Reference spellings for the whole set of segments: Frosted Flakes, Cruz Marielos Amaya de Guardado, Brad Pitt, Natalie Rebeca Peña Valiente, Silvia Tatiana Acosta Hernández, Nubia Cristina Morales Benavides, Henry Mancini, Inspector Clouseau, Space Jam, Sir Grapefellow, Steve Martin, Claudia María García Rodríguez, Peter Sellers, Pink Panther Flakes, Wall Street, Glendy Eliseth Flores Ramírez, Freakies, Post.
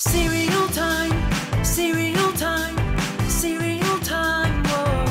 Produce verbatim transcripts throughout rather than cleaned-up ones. Cereal time, cereal time, cereal time, whoa.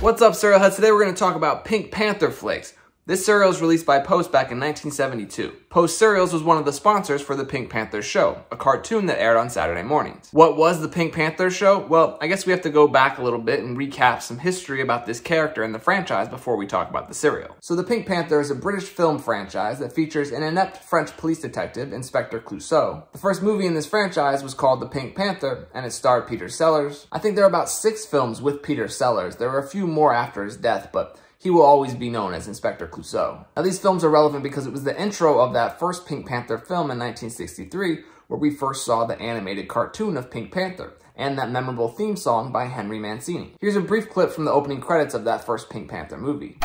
What's up, cereal heads? Today we're going to talk about Pink Panther Flakes. This cereal was released by Post back in nineteen seventy-two. Post Cereals was one of the sponsors for the Pink Panther Show, a cartoon that aired on Saturday mornings. What was the Pink Panther Show? Well, I guess we have to go back a little bit and recap some history about this character and the franchise before we talk about the cereal. So the Pink Panther is a British film franchise that features an inept French police detective, Inspector Clouseau. The first movie in this franchise was called The Pink Panther, and it starred Peter Sellers. I think there are about six films with Peter Sellers. There were a few more after his death, but he will always be known as Inspector Clouseau. Now, these films are relevant because it was the intro of that first Pink Panther film in nineteen sixty-three where we first saw the animated cartoon of Pink Panther and that memorable theme song by Henry Mancini. Here's a brief clip from the opening credits of that first Pink Panther movie.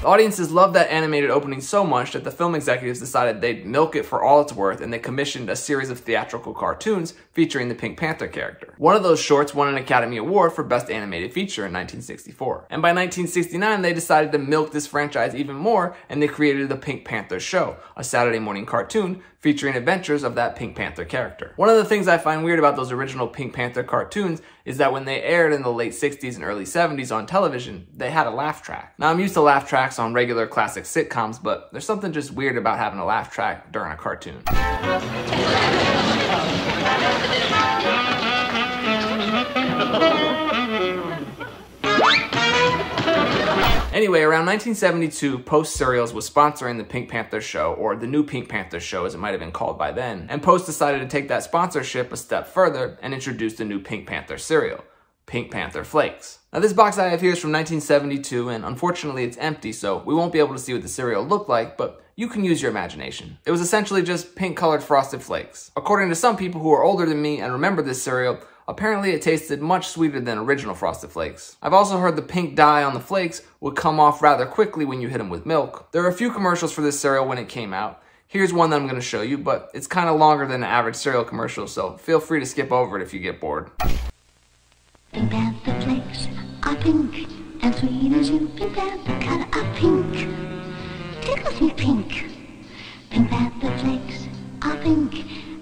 The audiences loved that animated opening so much that the film executives decided they'd milk it for all it's worth, and they commissioned a series of theatrical cartoons featuring the Pink Panther character. One of those shorts won an Academy Award for Best Animated Feature in nineteen sixty-four. And by nineteen sixty-nine, they decided to milk this franchise even more, and they created The Pink Panther Show, a Saturday morning cartoon featuring adventures of that Pink Panther character. One of the things I find weird about those original Pink Panther cartoons is that when they aired in the late sixties and early seventies on television, they had a laugh track. Now, I'm used to laugh tracks on regular classic sitcoms, but there's something just weird about having a laugh track during a cartoon. Anyway, around nineteen seventy-two, Post Cereals was sponsoring the Pink Panther Show, or the new Pink Panther Show as it might have been called by then, and Post decided to take that sponsorship a step further and introduced a new Pink Panther cereal, Pink Panther Flakes. Now, this box I have here is from nineteen seventy-two, and unfortunately it's empty, so we won't be able to see what the cereal looked like, but you can use your imagination. It was essentially just pink-colored Frosted Flakes. According to some people who are older than me and remember this cereal, apparently it tasted much sweeter than original Frosted Flakes. I've also heard the pink dye on the flakes would come off rather quickly when you hit them with milk. There are a few commercials for this cereal when it came out. Here's one that I'm going to show you, but it's kind of longer than an average cereal commercial, so feel free to skip over it if you get bored. Pink Panther Flakes are pink, and sweet as you, Pink Panther color are pink. Tickles me pink. Pink Panther Flakes are pink,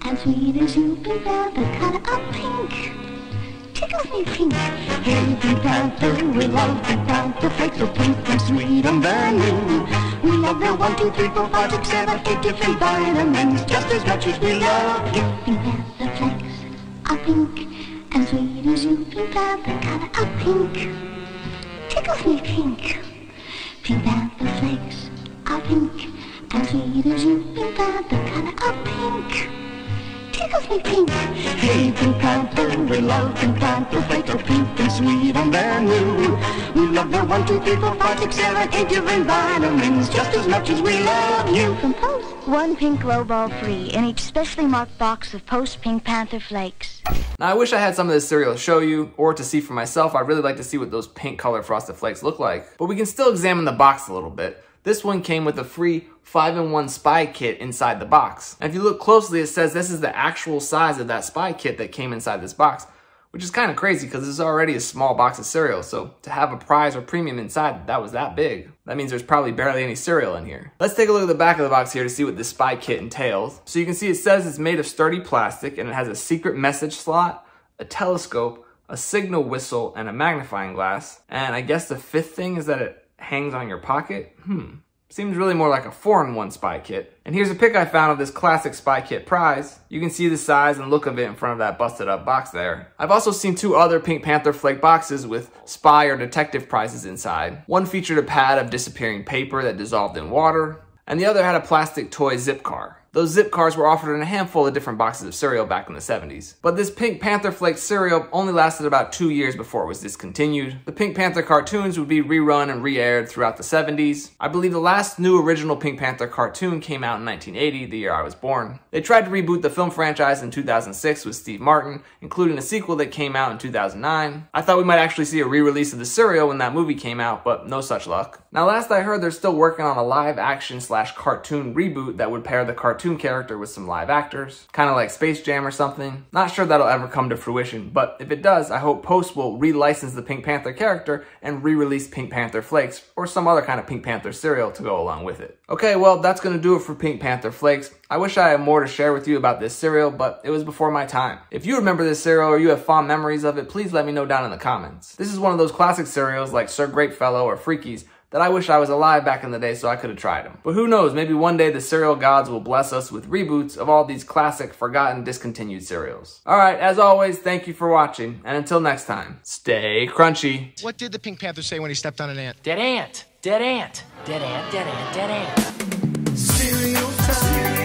and sweet as you, Pink Panther color are pink. Tickles me pink. Hey, Pink Panther, we love Pink Panther Flakes, so pink and sweet and brand new. We love their one, two, three, four, five, six, seven, eight different vitamins, just as much as we love you. Pink Panther Flakes are pink, and sweet as you, Pink Panther color are pink. Tickles me pink. Pink Panther Flakes are pink, and sweet as you, Pink Panther color are pink. Tickles me pink. Hey, Pink Panther, we love Pink Panther Flakes, are pink and sweet and brand new. We love their one, two, three, four, five, six, seven, eight different vitamins, just as much as we love you. From Post. One pink glow ball free in each specially marked box of Post Pink Panther Flakes. Now, I wish I had some of this cereal to show you, or to see for myself. I'd really like to see what those pink-colored Frosted Flakes look like. But we can still examine the box a little bit. This one came with a free five in one spy kit inside the box. And if you look closely, it says this is the actual size of that spy kit that came inside this box, which is kind of crazy because this is already a small box of cereal, so to have a prize or premium inside that was that big, that means there's probably barely any cereal in here. Let's take a look at the back of the box here to see what this spy kit entails. So you can see it says it's made of sturdy plastic, and it has a secret message slot, a telescope, a signal whistle, and a magnifying glass. And I guess the fifth thing is that it hangs on your pocket? Hmm. Seems really more like a four in one spy kit. And here's a pic I found of this classic spy kit prize. You can see the size and look of it in front of that busted up box there. I've also seen two other Pink Panther Flake boxes with spy or detective prizes inside. One featured a pad of disappearing paper that dissolved in water, and the other had a plastic toy zip car. Those zip cars were offered in a handful of different boxes of cereal back in the seventies. But this Pink Panther Flake cereal only lasted about two years before it was discontinued. The Pink Panther cartoons would be rerun and re-aired throughout the seventies. I believe the last new original Pink Panther cartoon came out in nineteen eighty, the year I was born. They tried to reboot the film franchise in two thousand six with Steve Martin, including a sequel that came out in two thousand nine. I thought we might actually see a re-release of the cereal when that movie came out, but no such luck. Now, last I heard, they're still working on a live action slash cartoon reboot that would pair the cartoon cartoon character with some live actors, kind of like Space Jam or something. Not sure that'll ever come to fruition, but if it does, I hope Post will relicense the Pink Panther character and re-release Pink Panther Flakes or some other kind of Pink Panther cereal to go along with it. Okay, well, that's gonna do it for Pink Panther Flakes. I wish I had more to share with you about this cereal, but it was before my time. If you remember this cereal or you have fond memories of it, please let me know down in the comments. This is one of those classic cereals like Sir Grapefellow or Freakies that I wish I was alive back in the day so I could have tried them. But who knows, maybe one day the cereal gods will bless us with reboots of all these classic, forgotten, discontinued cereals. All right, as always, thank you for watching, and until next time, stay crunchy. What did the Pink Panther say when he stepped on an ant? Dead ant, dead ant, dead ant, dead ant, dead ant. Cereal time.